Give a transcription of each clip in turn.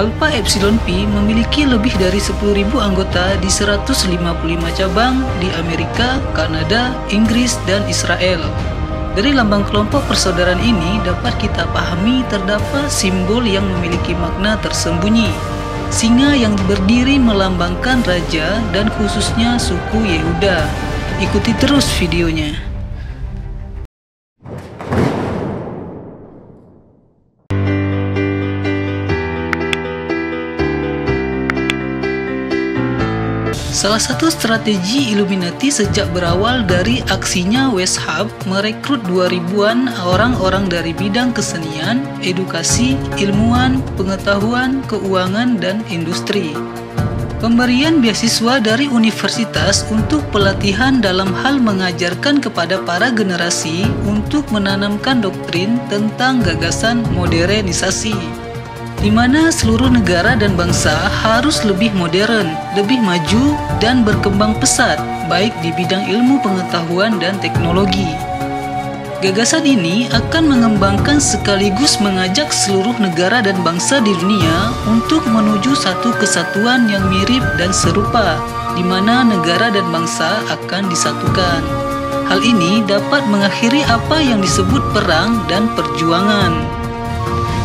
Alpha Epsilon Pi memiliki lebih dari 10.000 anggota di 155 cabang di Amerika, Kanada, Inggris, dan Israel. Dari lambang kelompok persaudaraan ini dapat kita pahami terdapat simbol yang memiliki makna tersembunyi. Singa yang berdiri melambangkan raja dan khususnya suku Yehuda. Ikuti terus videonya. Salah satu strategi Illuminati sejak berawal dari aksinya Weishaupt merekrut 2.000-an orang-orang dari bidang kesenian, edukasi, ilmuwan, pengetahuan, keuangan, dan industri. Pemberian beasiswa dari universitas untuk pelatihan dalam hal mengajarkan kepada para generasi untuk menanamkan doktrin tentang gagasan modernisasi, di mana seluruh negara dan bangsa harus lebih modern, lebih maju, dan berkembang pesat, baik di bidang ilmu pengetahuan dan teknologi. Gagasan ini akan mengembangkan sekaligus mengajak seluruh negara dan bangsa di dunia untuk menuju satu kesatuan yang mirip dan serupa, di mana negara dan bangsa akan disatukan. Hal ini dapat mengakhiri apa yang disebut perang dan perjuangan.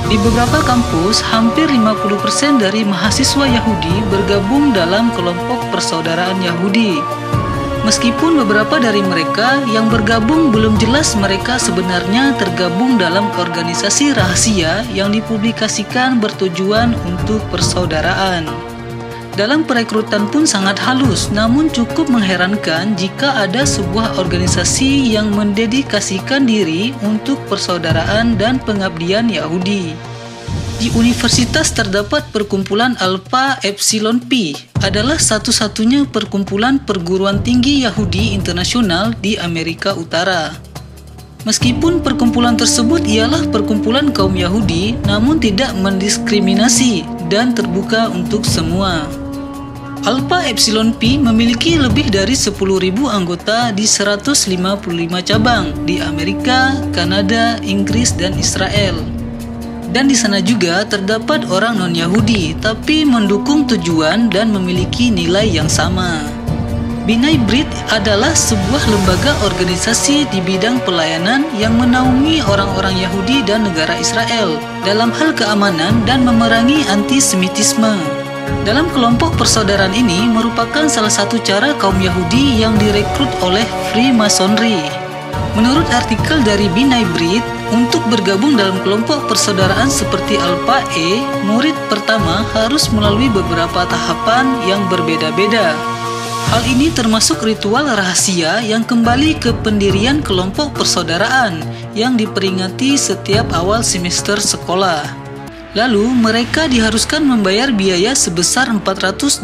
Di beberapa kampus, hampir 50% dari mahasiswa Yahudi bergabung dalam kelompok persaudaraan Yahudi. Meskipun beberapa dari mereka yang bergabung belum jelas mereka sebenarnya tergabung dalam organisasi rahasia yang dipublikasikan bertujuan untuk persaudaraan. Dalam perekrutan pun sangat halus, namun cukup mengherankan jika ada sebuah organisasi yang mendedikasikan diri untuk persaudaraan dan pengabdian Yahudi. Di universitas terdapat perkumpulan Alpha Epsilon Pi, adalah satu-satunya perkumpulan perguruan tinggi Yahudi internasional di Amerika Utara. Meskipun perkumpulan tersebut ialah perkumpulan kaum Yahudi, namun tidak mendiskriminasi dan terbuka untuk semua. Alpha Epsilon Pi memiliki lebih dari 10.000 anggota di 155 cabang di Amerika, Kanada, Inggris, dan Israel. Dan di sana juga terdapat orang non-Yahudi, tapi mendukung tujuan dan memiliki nilai yang sama. B'nai B'rith adalah sebuah lembaga organisasi di bidang pelayanan yang menaungi orang-orang Yahudi dan negara Israel dalam hal keamanan dan memerangi antisemitisme. Dalam kelompok persaudaraan ini merupakan salah satu cara kaum Yahudi yang direkrut oleh Freemasonry. Menurut artikel dari B'nai B'rith, untuk bergabung dalam kelompok persaudaraan seperti Alpha E, murid pertama harus melalui beberapa tahapan yang berbeda-beda. Hal ini termasuk ritual rahasia yang kembali ke pendirian kelompok persaudaraan yang diperingati setiap awal semester sekolah. Lalu mereka diharuskan membayar biaya sebesar $425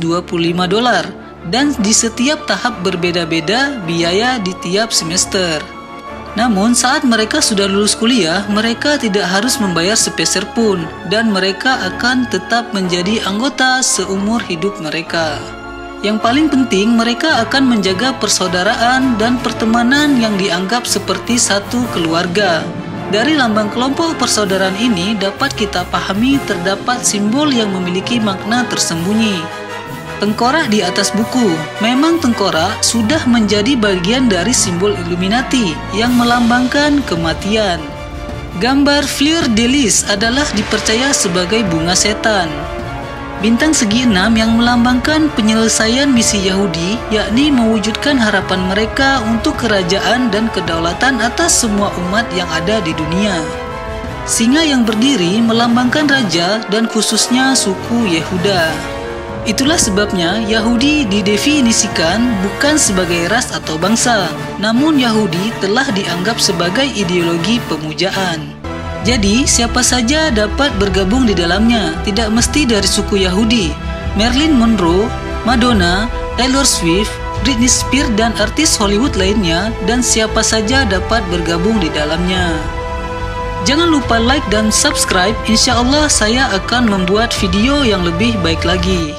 dan di setiap tahap berbeda-beda biaya di tiap semester. Namun saat mereka sudah lulus kuliah, mereka tidak harus membayar sepeser pun dan mereka akan tetap menjadi anggota seumur hidup mereka. Yang paling penting, mereka akan menjaga persaudaraan dan pertemanan yang dianggap seperti satu keluarga. Dari lambang kelompok persaudaraan ini dapat kita pahami terdapat simbol yang memiliki makna tersembunyi. Tengkorak di atas buku. Memang tengkorak sudah menjadi bagian dari simbol Illuminati yang melambangkan kematian. Gambar fleur de lis adalah dipercaya sebagai bunga setan. Bintang segi 6 yang melambangkan penyelesaian misi Yahudi, yakni mewujudkan harapan mereka untuk kerajaan dan kedaulatan atas semua umat yang ada di dunia. Singa yang berdiri melambangkan raja dan khususnya suku Yehuda. Itulah sebabnya Yahudi didefinisikan bukan sebagai ras atau bangsa, namun Yahudi telah dianggap sebagai ideologi pemujaan. Jadi, siapa saja dapat bergabung di dalamnya, tidak mesti dari suku Yahudi. Marilyn Monroe, Madonna, Taylor Swift, Britney Spears, dan artis Hollywood lainnya, dan siapa saja dapat bergabung di dalamnya. Jangan lupa like dan subscribe, insya Allah saya akan membuat video yang lebih baik lagi.